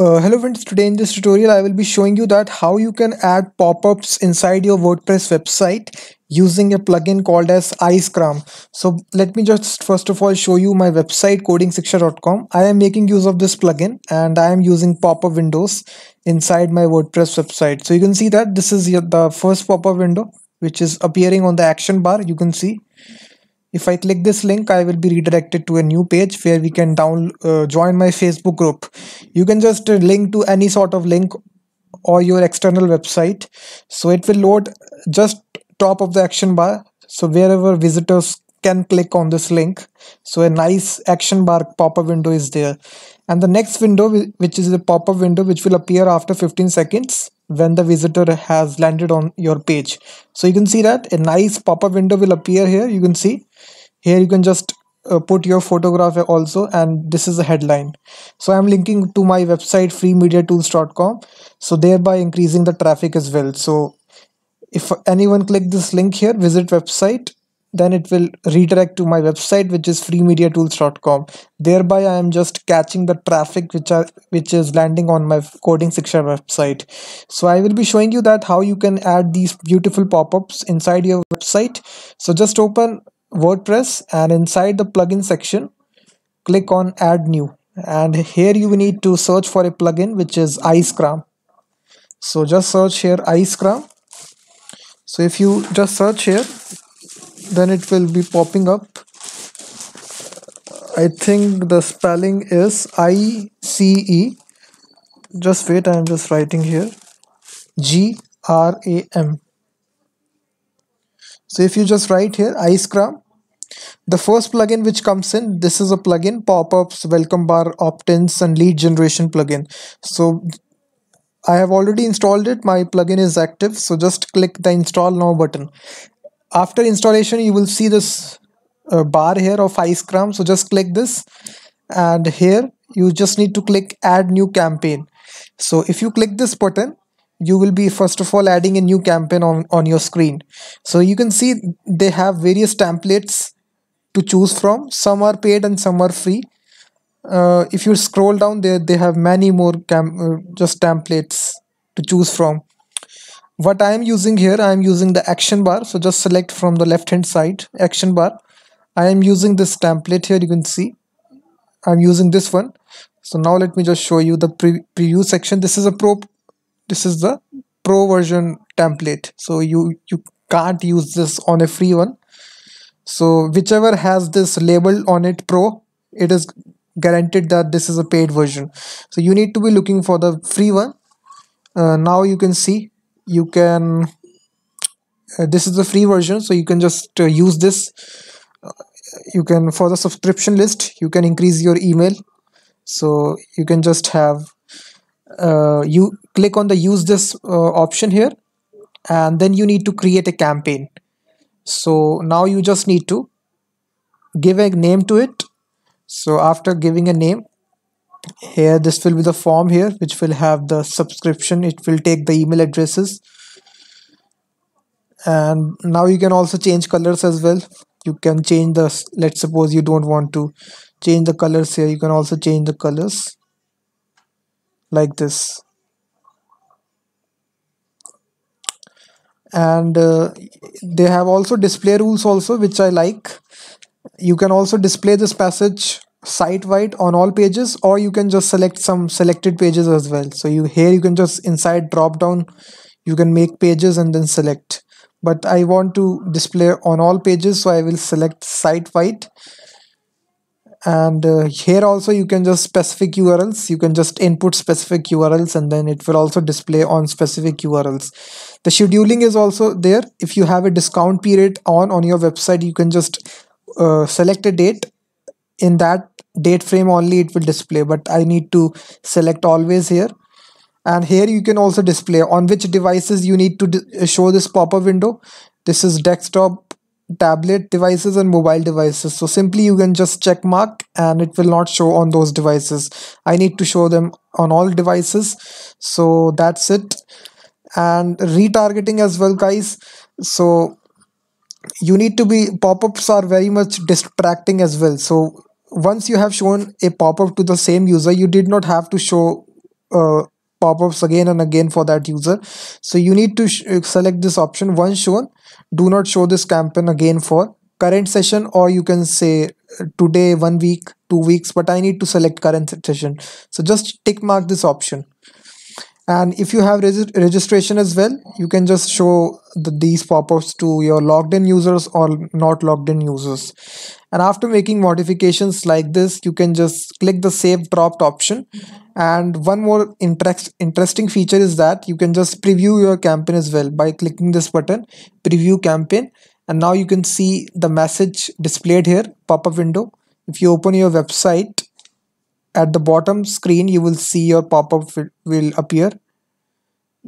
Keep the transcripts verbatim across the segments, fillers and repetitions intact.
Uh, hello friends, today in this tutorial I will be showing you that how you can add pop-ups inside your WordPress website using a plugin called as Icegram. So let me just first of all show you my website coding siksha dot com. I am making use of this plugin and I am using pop-up windows inside my WordPress website. So you can see that this is the first pop-up window which is appearing on the action bar. You can see if I click this link, I will be redirected to a new page where we can down uh, join my Facebook group. You can just uh, link to any sort of link or your external website. So it will load just top of the action bar. So wherever visitors can click on this link. So a nice action bar pop-up window is there. And the next window, which is the pop-up window, which will appear after fifteen seconds when the visitor has landed on your page. So you can see that a nice pop-up window will appear here. You can see here you can just uh, put your photograph also, and this is a headline. So I'm linking to my website free media tools dot com, so thereby increasing the traffic as well. So if anyone click this link here, visit website, then it will redirect to my website which is free media tools dot com. Thereby I am just catching the traffic which are which is landing on my Coding Siksha website. So I will be showing you that how you can add these beautiful pop-ups inside your website. So just open WordPress and inside the plugin section click on add new, and here you need to search for a plugin which is Icegram. So just search here Icegram. So if you just search here, then it will be popping up. I think the spelling is I C E, just wait, I am just writing here G R A M. So if you just write here Icegram, the first plugin which comes in, this is a plugin pop-ups, welcome bar, opt-ins and lead generation plugin. So I have already installed it, my plugin is active, so just click the install now button. After installation you will see this uh, bar here of Icegram. So just click this, and here you just need to click add new campaign. So if you click this button, you will be first of all adding a new campaign on, on your screen. So you can see they have various templates to choose from. Some are paid and some are free. Uh, if you scroll down there, they have many more cam uh, just templates to choose from. What I am using here, I am using the action bar. So just select from the left hand side action bar. I am using this template here, you can see I am using this one. So now let me just show you the pre preview section. This is a pro this is the pro version template, so you you can't use this on a free one. So whichever has this label on it pro, it is guaranteed that this is a paid version. So you need to be looking for the free one. Uh, now you can see you can uh, this is the free version, so you can just uh, use this. Uh, you can, for the subscription list, you can increase your email. So you can just have uh, you click on the use this uh, option here, and then you need to create a campaign. So now you just need to give a name to it. So after giving a name here, this will be the form here which will have the subscription. It will take the email addresses, and now you can also change colors as well. You can change the, let's suppose you don't want to change the colors here, you can also change the colors like this. And uh, they have also display rules also, which I like. You can also display this passage site-wide on all pages, or you can just select some selected pages as well. So you here you can just inside drop down you can make pages and then select, but I want to display on all pages, so I will select site-wide. And uh, here also you can just specific U R Ls, you can just input specific U R Ls, and then it will also display on specific U R Ls. The scheduling is also there. If you have a discount period on on your website, you can just uh, select a date. In that date frame only it will display, but I need to select always here. And here you can also display on which devices you need to show this pop-up window. This is desktop, tablet devices and mobile devices. So simply you can just check mark and it will not show on those devices. I need to show them on all devices. So that's it. And retargeting as well, guys. So you need to be, pop-ups are very much distracting as well. So once you have shown a pop-up to the same user, you did not have to show uh, pop-ups again and again for that user. So you need to select this option once shown. Do not show this campaign again for current session, or you can say today, one week, two weeks, but I need to select current session. So just tick mark this option. And if you have reg registration as well, you can just show the, these pop-ups to your logged in users or not logged in users. And after making modifications like this, you can just click the save dropped option. And one more interest, interesting feature is that you can just preview your campaign as well by clicking this button, preview campaign. And now you can see the message displayed here, pop-up window. If you open your website, at the bottom screen you will see your pop-up will appear.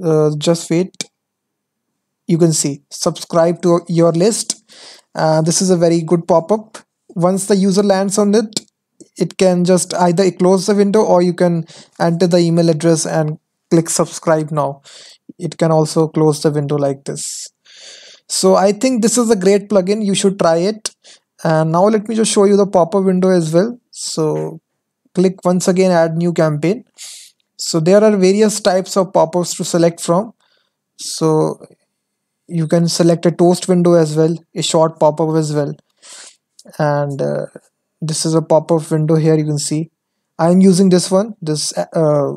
Uh, just wait, you can see subscribe to your list. Uh, this is a very good pop-up. Once the user lands on it, it can just either close the window or you can enter the email address and click subscribe now. It can also close the window like this. So I think this is a great plugin, you should try it. And now let me just show you the pop-up window as well. So click once again, add new campaign. So there are various types of pop-ups to select from. So you can select a toast window as well, a short pop-up as well. And uh, this is a pop-up window here, you can see. I'm using this one, this uh,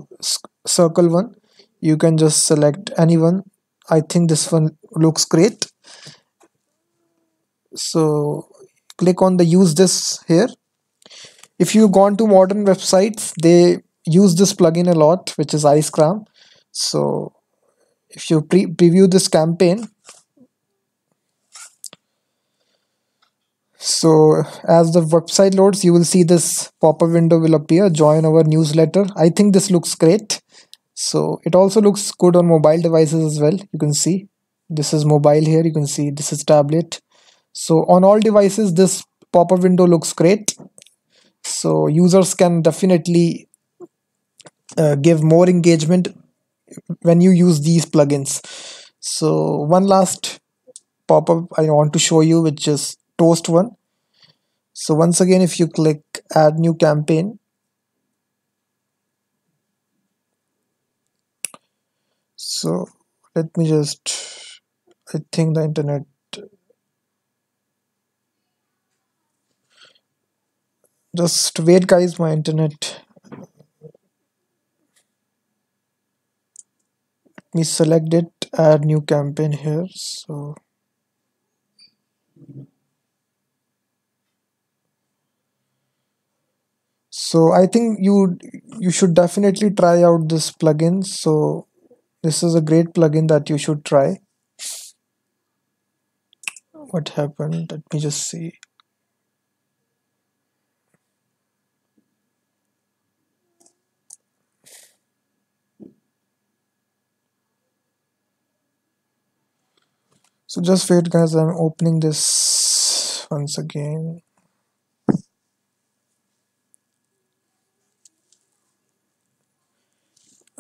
circle one. You can just select anyone. I think this one looks great. So click on the use this here. If you've gone to modern websites, they use this plugin a lot, which is Icegram. So if you pre preview this campaign, so as the website loads, you will see this pop-up window will appear, join our newsletter. I think this looks great. So it also looks good on mobile devices as well. You can see this is mobile here, you can see this is tablet. So on all devices, this pop-up window looks great. So users can definitely uh, give more engagement when you use these plugins. So one last pop-up I want to show you, which is Toast one. So once again, if you click add new campaign, so let me just, I think the internet, just wait guys, my internet, let me select it, add new campaign here. So so I think you you should definitely try out this plugin. So this is a great plugin that you should try. What happened? Let me just see. So just wait guys, I'm opening this once again.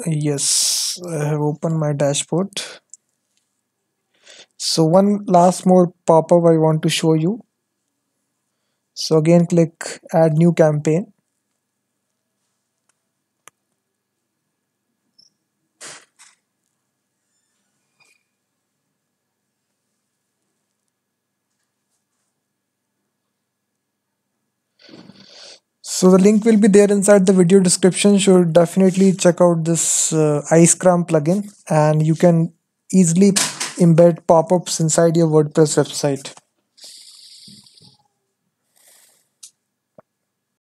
Yes, I have opened my dashboard. So one last more pop-up I want to show you. So again, click add new campaign. So the link will be there inside the video description. You should definitely check out this uh, Icegram plugin, and you can easily embed pop-ups inside your WordPress website.